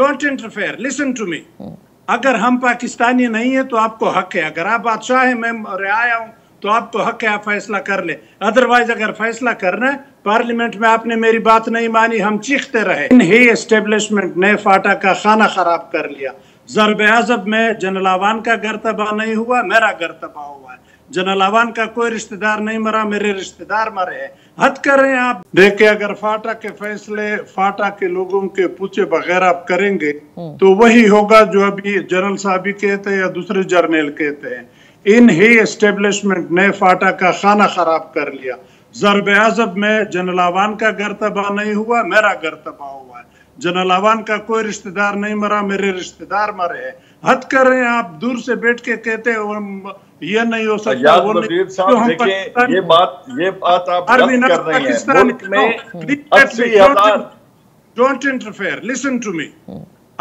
Don't interfere, listen to me. अगर हम पाकिस्तानी नहीं है तो आपको हक है, अगर आप बादशाह हैं, मैं रियाया हूँ, तो आपको हक है आप फैसला कर ले। अदरवाइज अगर फैसला करना है, पार्लियामेंट में आपने मेरी बात नहीं मानी, हम चीखते रहे। इन्हीं एस्टेब्लिशमेंट ने फाटा का खाना खराब कर लिया। ज़र्ब अज़ब में जनरल आवान का घर तबाह नहीं हुआ, मेरा घर तबाह हुआ है। जनरल आवान का कोई रिश्तेदार नहीं मरा, मेरे रिश्तेदार मरे हैं। हद कर रहे हैं आप। देखिए अगर फाटा के फैसले फाटा के लोगों के पूछे बगैर आप करेंगे तो वही होगा जो अभी जनरल साहब कहते हैं या दूसरे जर्नल कहते हैं। इन ही एस्टेब्लिशमेंट ने फाटा का खाना खराब कर लिया। ज़र्ब अज़ब में जनरल आवान का घर तबाह नहीं हुआ, मेरा घर तबाह हुआ है। जनरल आवान का कोई रिश्तेदार नहीं मरा, मेरे रिश्तेदार मरे हैं। हद कर रहे हैं आप। दूर से बैठ के कहते हैं ये नहीं हो सकता, वो नहीं। तो हम पाकिस्तान ये बात आप कर रहे हैं मुल्क में। Don't interfere, listen to me.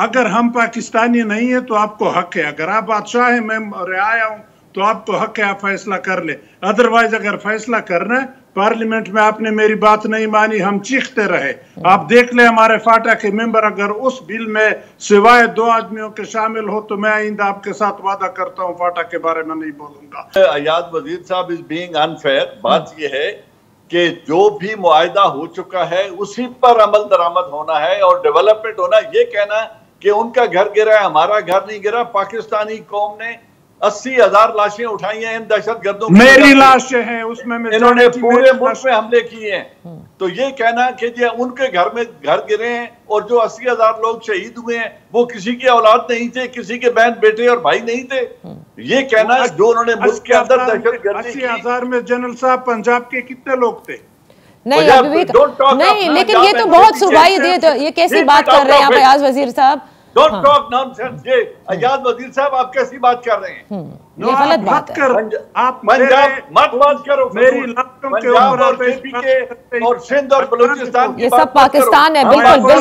अगर हम पाकिस्तानी नहीं है तो आपको हक है, अगर आप बादशाह हैं, मैं रियाया हूँ, तो आपको हक है आप फैसला कर ले। अदरवाइज अगर फैसला करना है, पार्लियामेंट में आपने मेरी बात नहीं मानी, हम चीखते रहे। आप देख ले हमारे फाटा के मेंबर अगर उस बिल में सिवाय 2 आदमियों के शामिल हो तो मैं आइंदा आपके साथ वादा करता हूं फाटा के बारे में नहीं बोलूंगा। अयाज वजीर साहब इज बीइंग अनफेयर। बात यह है कि जो भी मुआहिदा हो चुका है उसी पर अमल दरामद होना है और डेवलपमेंट होना। ये कहना कि उनका घर गिरा है हमारा घर नहीं गिरा। पाकिस्तानी कौम ने 80,000 लाशें उठाई हैं इन दहशत गर्दों की। मेरी लाशें हैं उसमें, इन्होंने पूरे मुल्क में हमले किए हैं। तो ये कहना कि ये उनके घर में घर गिरे हैं और जो 80,000 लोग शहीद हुए हैं वो किसी की औलाद नहीं थे, किसी के बहन बेटे और भाई नहीं थे। ये कहना जो उन्होंने मुल्क के अंदर दहशत गर्दी की। 80,000 में जनरल साहब पंजाब के कितने लोग थे? नहीं, लेकिन ये तो बहुत सुरवाई, ये कैसी बात कर रहे हैं आप अयाज वजीर साहब? Don't talk nonsense, ये अयाज वजीर साहब आप कैसी बात कर रहे हैं? ये गलत बात है। आप मत बात करो। मेरी लाशों के ऊपर आप एपी के और सिंध और बलूचिस्तान की बात, ये सब पाकिस्तान है। बिल्कुल बिल्कुल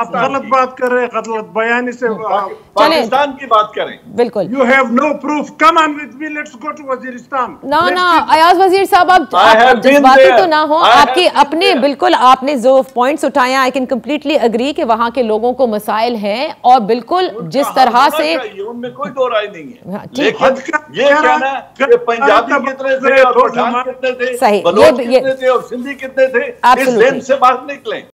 आप गलत बात कर रहे हैं, गलत बयानी से। पाकिस्तान की बात करें बिल्कुल। You have no proof. Come on with me. Let's go to Waziristan. No no, Ayaz वजीर साहब आप जज्बाती तो ना हो। आपके अपने बिल्कुल आपने जो पॉइंट्स उठाए, आई कैन कम्प्लीटली अग्री कि वहाँ के लोगों को मसाइल हैं और बिल्कुल जिस तरह से उनमें कोई दो राय नहीं है। लेकिन ये कहना कि पंजाब कितने थे और पठान कितने थे, बलोच कितने थे और सिंधी कितने थे, इस लेन से बाहर निकलें।